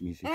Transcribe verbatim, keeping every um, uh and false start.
Music.